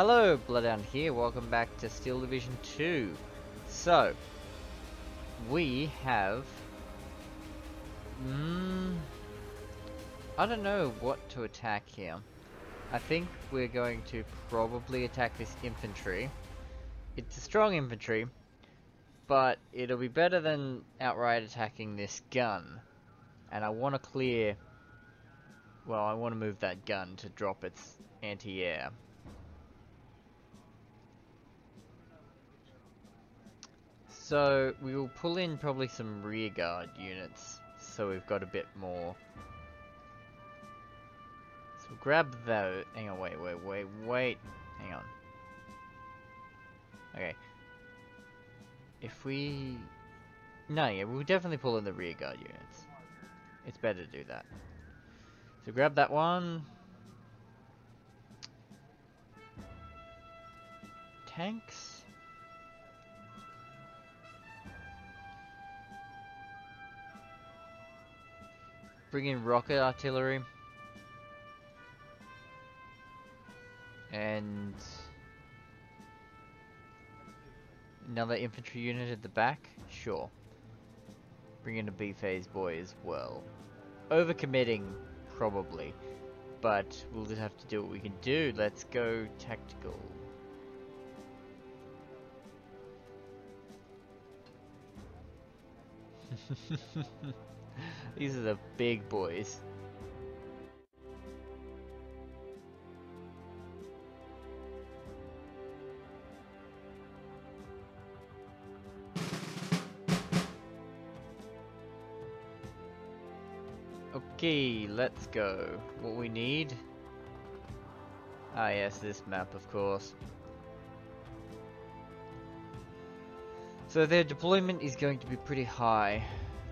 Hello, Bloodhound here, welcome back to Steel Division 2. So, we have... I don't know what to attack here. I think we're going to probably attack this infantry. It's a strong infantry, but it'll be better than outright attacking this gun. And I want to clear... Well, I want to move that gun to drop its anti-air. So we will pull in probably some rearguard units, so we've got a bit more. So we'll grab those. Hang on, wait. Hang on. Okay. If we... No, yeah, we'll definitely pull in the rearguard units. It's better to do that. So grab that one. Tanks. Bring in rocket artillery. And another infantry unit at the back? Sure. Bring in a B phase boy as well. Overcommitting, probably. But we'll just have to do what we can do. Let's go tactical. These are the big boys. Okay, let's go. What we need? Ah yes, this map of course. So their deployment is going to be pretty high.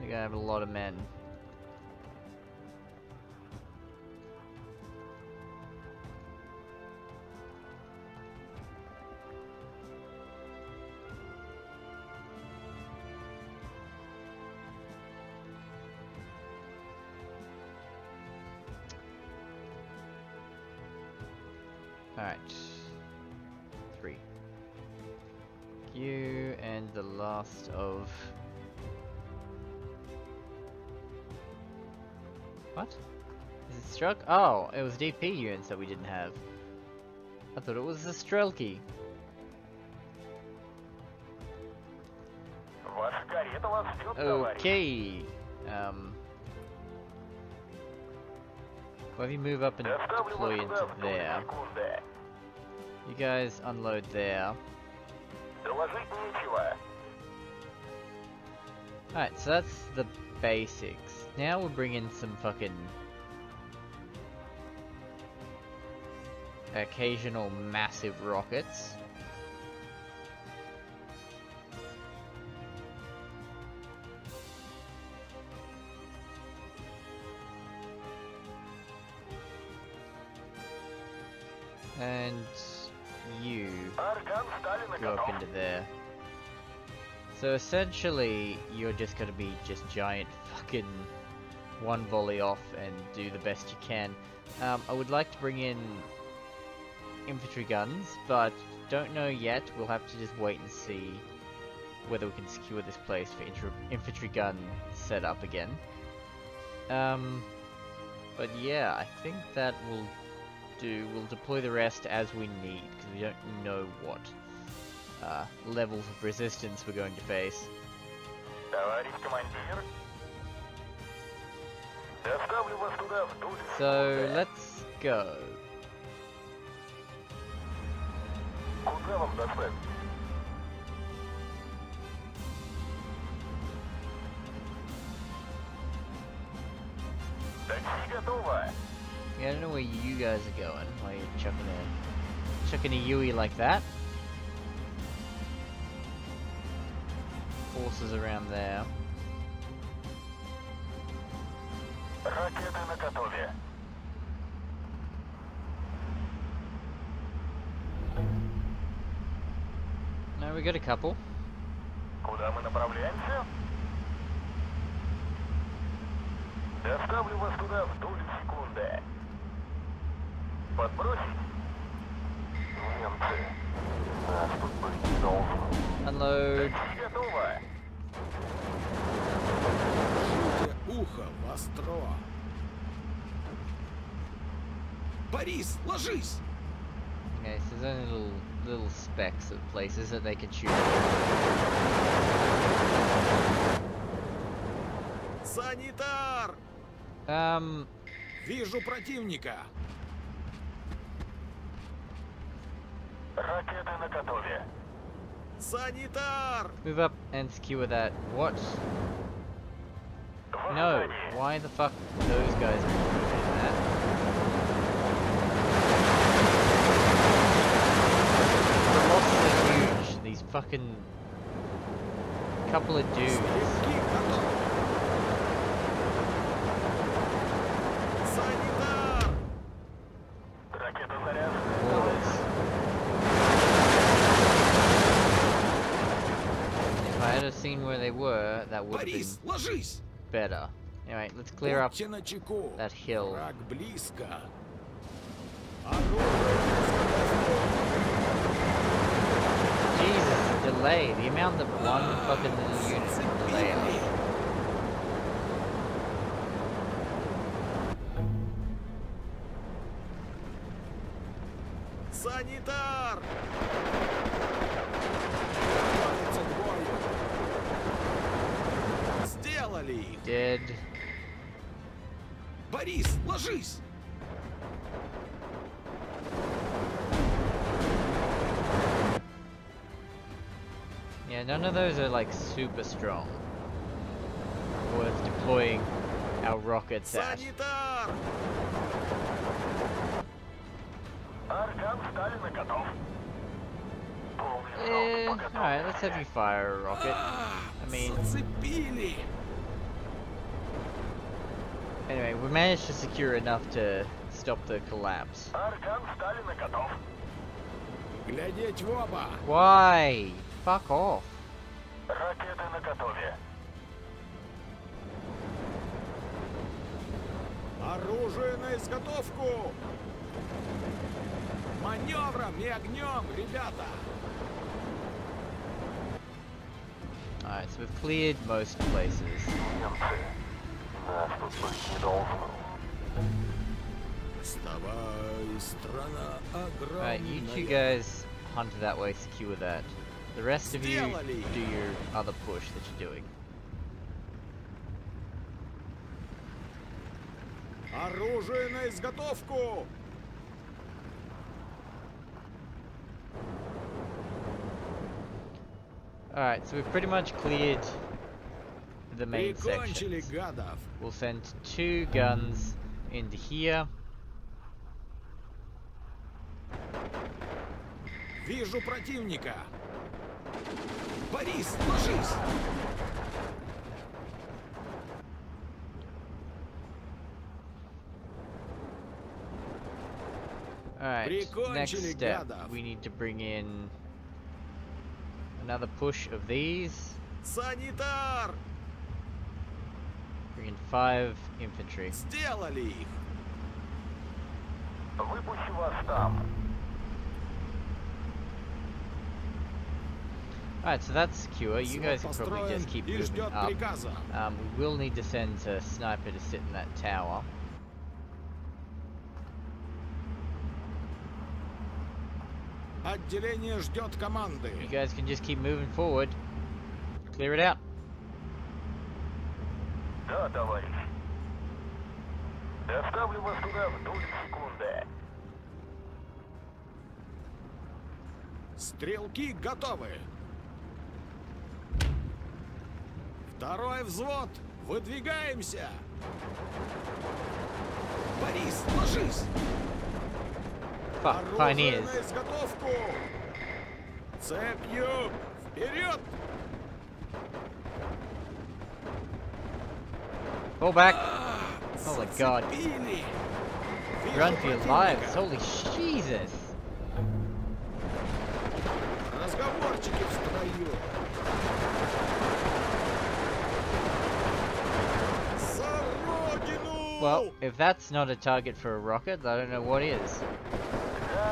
They're gonna have a lot of men. Alright. 3. You and the last of... What? Is it Strelk? Oh, it was DP units that we didn't have. I thought it was the Strelki. Okay. Well, if you move up and deploy into there. You guys unload there. Alright, so that's the basics. Now we'll bring in some fucking occasional massive rockets. And you go up into there. So essentially, you're just gonna be just giant fucking... one volley off and do the best you can. I would like to bring in infantry guns, but don't know yet. We'll have to just wait and see whether we can secure this place for infantry gun setup again. But yeah, I think that will do. We'll deploy the rest as we need, because we don't know what levels of resistance we're going to face. So let's go. Yeah, I don't know where you guys are going. Why are you chucking a Yui like that? Forces around there. No, we got a couple. Unload. Okay, so there's only little specks of places that they can shoot at. Sanitar! Вижу противника. Ракеты наготове. Sanitar! Move up and secure that. What? No. Why the fuck are those guys doing that? The losses are huge. These fucking couple of dudes. Seen where they were, that would have been better. Anyway, let's clear up that hill. Jesus, the delay. The amount that one fucking little unit can delay us. Sanitar! Dead. Борис, ложись. Yeah, none of those are like super strong. Worth deploying our rockets at. Sanitar! Alright, let's have you fire a rocket. I mean. Anyway, we managed to secure enough to stop the collapse. Why? Fuck off. Оружие на изготовку. Маневром и огнем, ребята. Alright, so we've cleared most places. Alright, you two guys hunt that way, secure that. The rest of you do your other push that you're doing. Оружие на изготовку! Alright, so we've pretty much cleared the main section. We'll send two guns into here. Вижу противника. Борис, ложись. All right. Next step, we need to bring in another push of these. Sanitar. Bring in 5 infantry. Сделали их. Выпущу вас там. Alright, so that's secure. You guys can probably just keep moving up. We will need to send a sniper to sit in that tower. Отделение ждет команды. You guys can just keep moving forward. Clear it out. Да, товарищ. Доставлю вас туда в доли секунды. Стрелки готовы. Второй взвод. Выдвигаемся. Борис, ложись. Оружие на изготовку. Цепью вперед. Pull back. Oh my god. Run for your lives. Holy Jesus. Well, if that's not a target for a rocket, I don't know what is.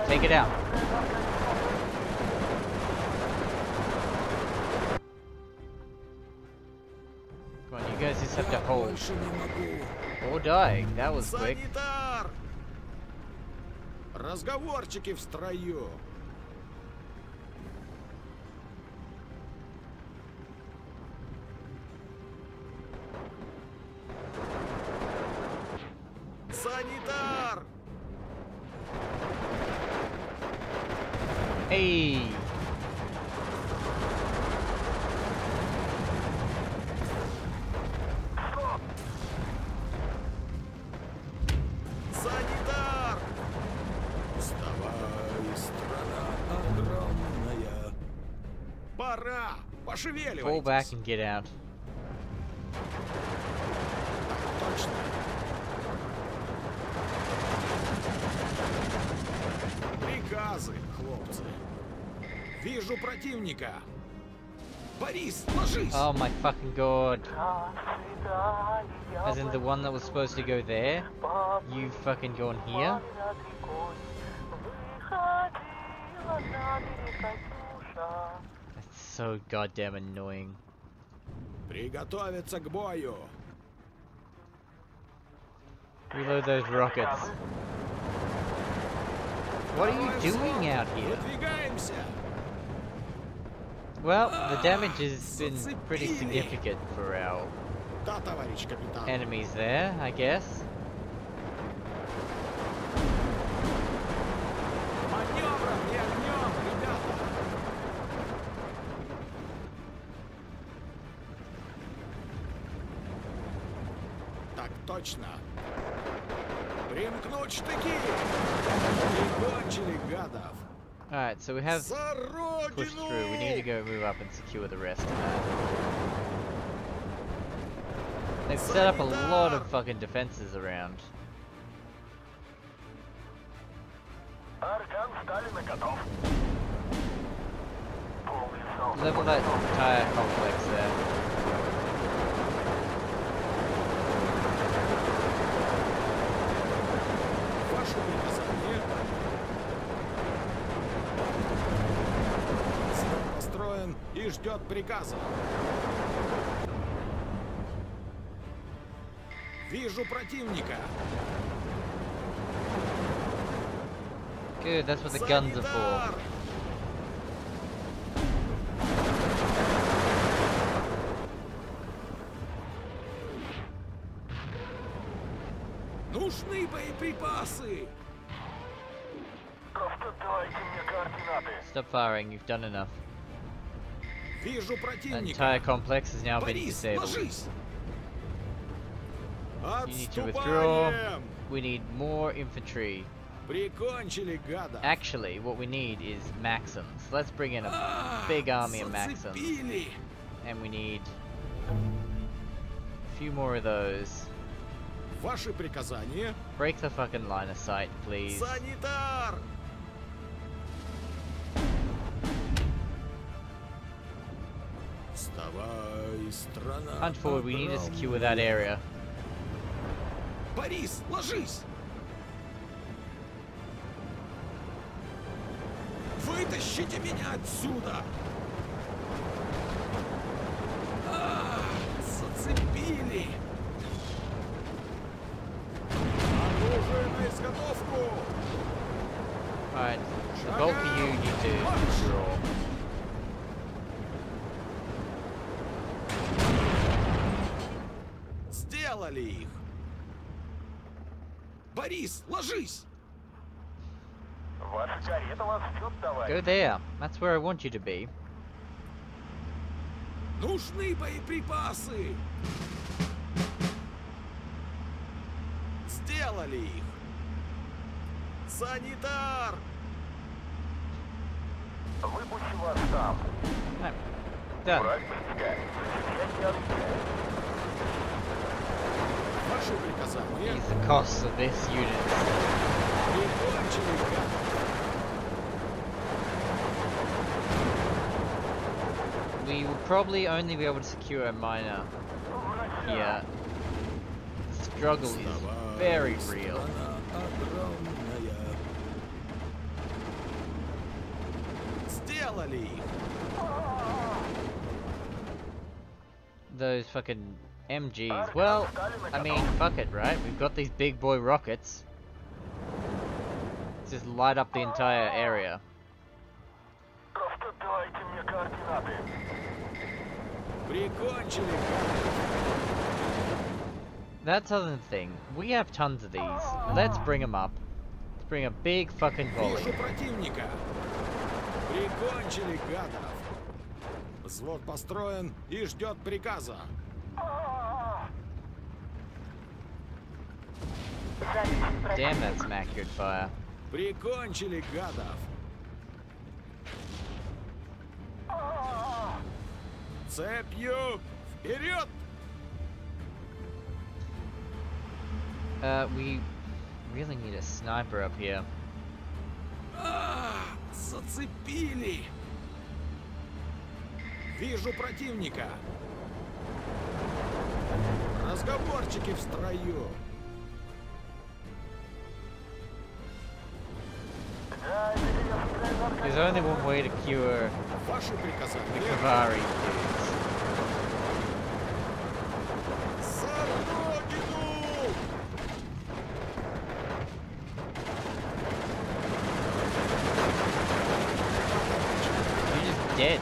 Take it out. except a hole. Oh, dying. That was quick. Sanitar! Разговорчики в строю. Sanitar! Hey! Pull back and get out. Приказы, хлопцы. Вижу противника. Борис, ложись. Oh my fucking god. As in the one that was supposed to go there, you fucking gone here? So goddamn annoying. Приготовиться к бою. Reload those rockets. What are you doing out here? Well, the damage has been pretty significant for our enemies there, I guess. Alright, so we have pushed through. We need to go move up and secure the rest of that. They've set up a lot of fucking defenses around. Level that entire complex there. Ждет приказа. Вижу противника. Good, that's what the guns are for. Нужны боеприпасы. Stop firing, you've done enough. The entire complex has now been disabled. You need to withdraw. We need more infantry. Actually, what we need is Maxims. Let's bring in a big army of Maxims. And we need a few more of those. Break the fucking line of sight, please. Hunt forward, we need to secure that area. Борис, ложись! Вытащите меня отсюда! А, зацепили! Оружие на изготовку! Alright, the bolt for you, you do draw. Их. Борис, ложись! Go there. That's where I want you to be. Нужны боеприпасы. Сделали их. Санитар. Выпущу вас там. Да. Here's the cost of this unit. We will probably only be able to secure a minor here. The struggle is very real. Those fucking MGs. Well, I mean, fuck it, right? We've got these big boy rockets. Let's just light up the entire area. That's another thing. We have tons of these. Let's bring them up. Let's bring a big fucking volley. Damn, that's some accurate fire. We really need a sniper up here. Зацепили. Вижу противника. Разговорчики в строю. There's only one way to cure the Kavari. You're just dead.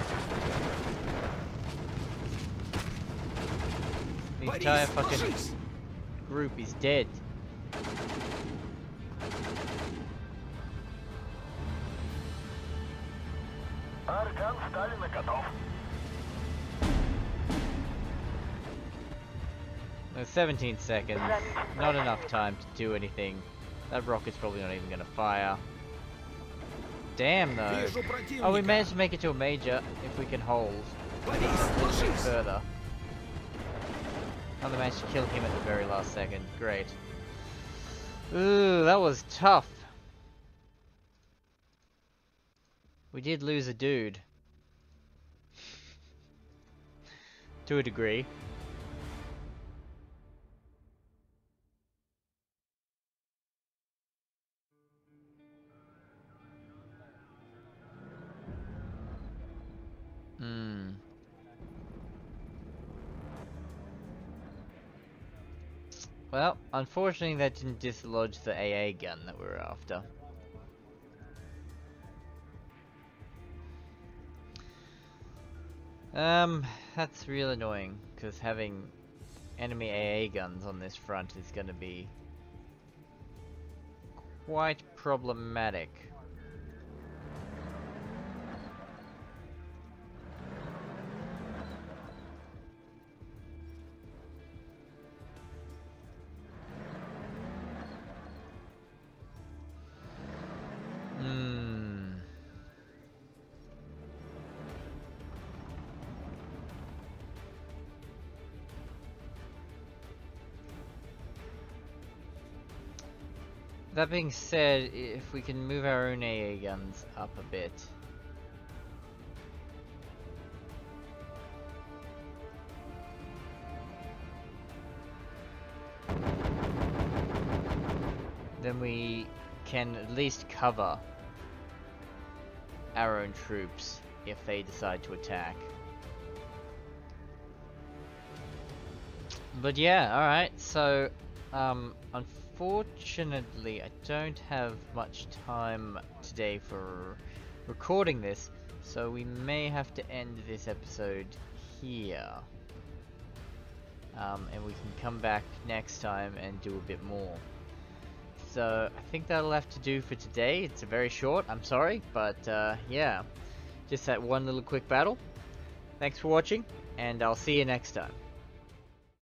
The entire fucking group is dead. There's 17 seconds, not enough time to do anything. That rocket's probably not even gonna fire. Damn though. Oh, we managed to make it to a major if we can hold further. Oh, they managed to kill him at the very last second. Great. Ooh, that was tough. We did lose a dude. To a degree. Well, unfortunately that didn't dislodge the AA gun that we were after. That's real annoying, because having enemy AA guns on this front is going to be quite problematic. That being said, if we can move our own AA guns up a bit. Then we can at least cover our own troops if they decide to attack. But yeah, alright, so unfortunately, I don't have much time today for recording this, so we may have to end this episode here. And we can come back next time and do a bit more. So I think that'll have to do for today. It's very short, I'm sorry, but yeah, just that one little quick battle. Thanks for watching, and I'll see you next time.